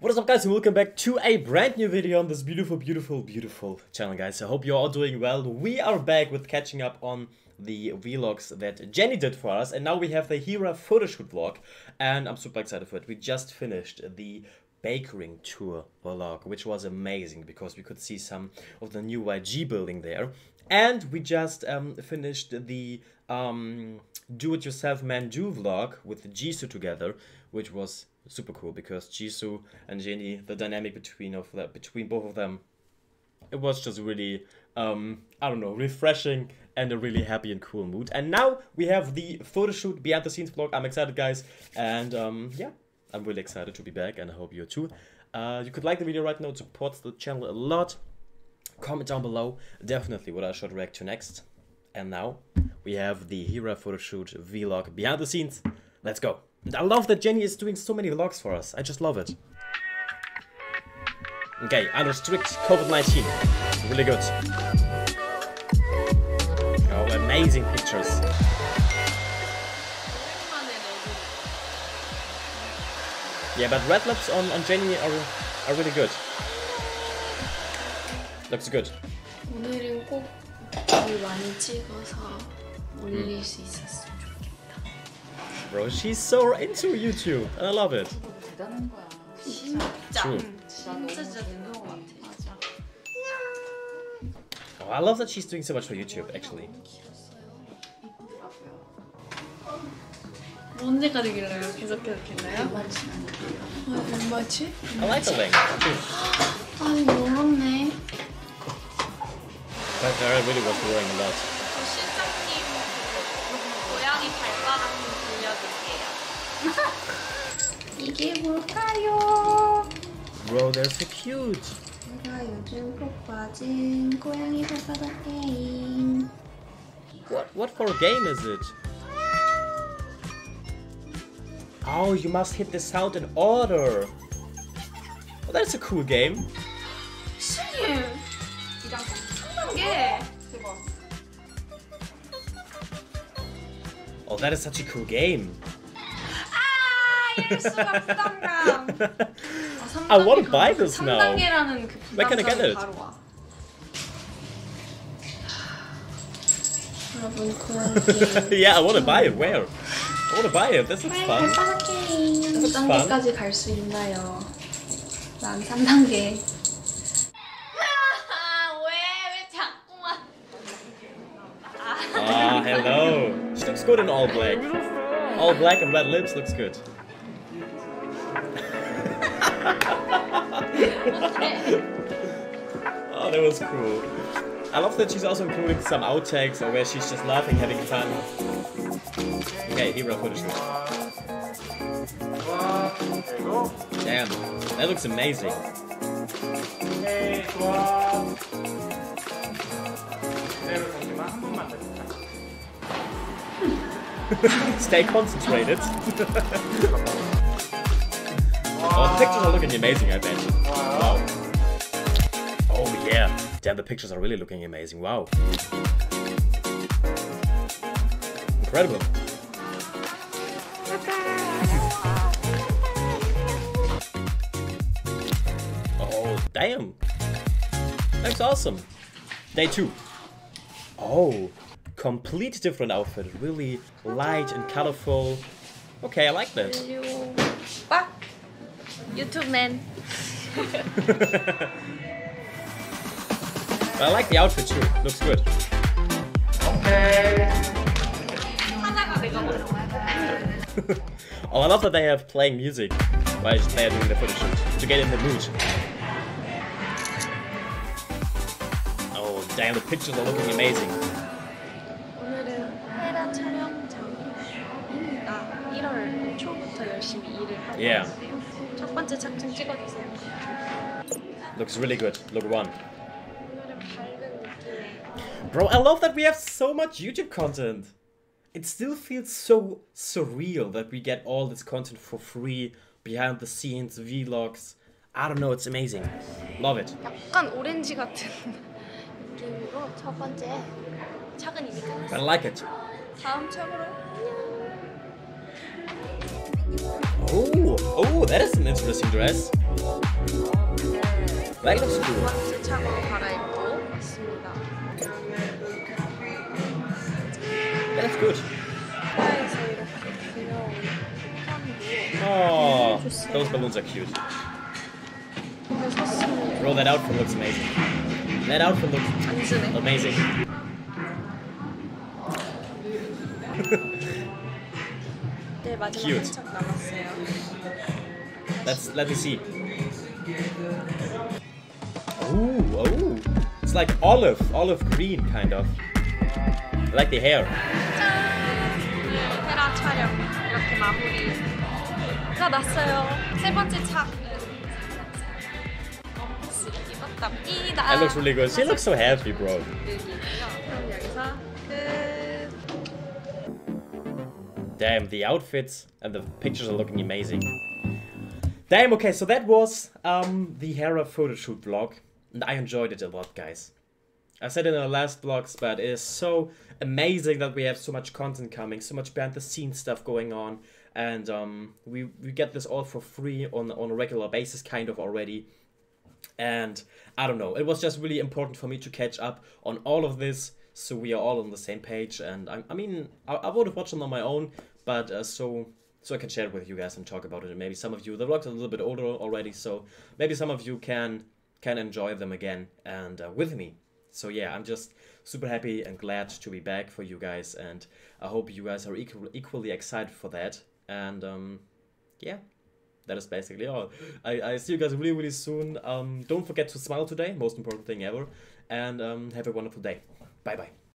What is up, guys, and welcome back to a brand new video on this beautiful channel, guys. I hope you're all doing well. We are back with catching up on the vlogs that Jenny did for us, and now we have the Hera photoshoot vlog, and I'm super excited for it. We just finished the Bakering tour vlog, which was amazing because we could see some of the new YG building there, and we just finished the do-it-yourself man-do vlog with Jisoo together, which was super cool because Jisoo and Jennie, the dynamic between both of them, it was just really, I don't know, refreshing and a really happy and cool mood. And now we have the photoshoot behind the scenes vlog. I'm excited, guys, and yeah, I'm really excited to be back, and I hope you are too. You could like the video right now, it supports the channel a lot. Comment down below definitely what I should react to next. And now we have the Hera photoshoot vlog behind the scenes. Let's go. And I love that Jenny is doing so many vlogs for us. I just love it. Okay, under strict COVID-19. Really good. Oh, amazing pictures. Yeah, but red lips on Jenny are really good. Looks good. 오늘은 꼭 물 많이 찍어서 올릴 수 있었어. Bro, she's so into YouTube, and I love it. True. Oh, I love that she's doing so much for YouTube, actually. I like the link. But Hera really was worrying a lot. Bro, they're so cute. What for a game is it? Oh, you must hit the sound in order. Oh, that's a cool game. Oh, that is such a cool game. I want to buy this now. Where can I get it? Yeah, I want to buy it. Where? I want to buy it. This looks fun. This looks fun. Ah, hello. She looks good in all black. All black and red lips looks good. Oh, that was cool. I love that she's also including some outtakes where she's just laughing, having fun. Okay, Hera photoshoot. Damn, that looks amazing. Stay concentrated. Oh, the pictures are looking amazing, I bet. Wow. Oh yeah. Damn, the pictures are really looking amazing. Wow. Incredible. Oh, damn. That's awesome. Day 2. Oh, complete different outfit. Really light and colorful. Okay, I like that. YouTube man. I like the outfit too. Looks good. Okay. Oh, I love that they have playing music while they are doing the photoshoot to get in the mood. Oh damn, the pictures are looking amazing. Yeah. Looks really good. Look one. Bro, I love that we have so much YouTube content. It still feels so surreal that we get all this content for free, behind the scenes, vlogs. I don't know, it's amazing. Love it. I like it. Oh, that is amazing. interesting dress. Like, looks cool. That's good. Oh, those balloons are cute. Bro, that outfit looks amazing. That outfit looks amazing. Cute. Let me see. Oh, it's like olive green kind of. I like the hair. 헤라 촬영 이렇게 마무리가 났어요. 세 번째 착은 원피스를 입었답니다. That looks really good. She looks so happy, bro. 그럼 여기서 끝. Damn, the outfits and the pictures are looking amazing. Damn, okay, so that was the Hera photoshoot vlog, and I enjoyed it a lot, guys. I said in our last vlogs, but it is so amazing that we have so much content coming, so much behind-the-scenes stuff going on, and we get this all for free on a regular basis, kind of already. And I don't know, it was just really important for me to catch up on all of this, so we are all on the same page. And I mean, I would have watched them on my own, but so I can share it with you guys and talk about it. And maybe some of you, the vlogs are a little bit older already, so maybe some of you can enjoy them again and with me. So yeah, I'm just super happy and glad to be back for you guys, and I hope you guys are equally excited for that. And yeah, that is basically all. I see you guys really, really soon. Don't forget to smile today, most important thing ever, and have a wonderful day. Bye bye.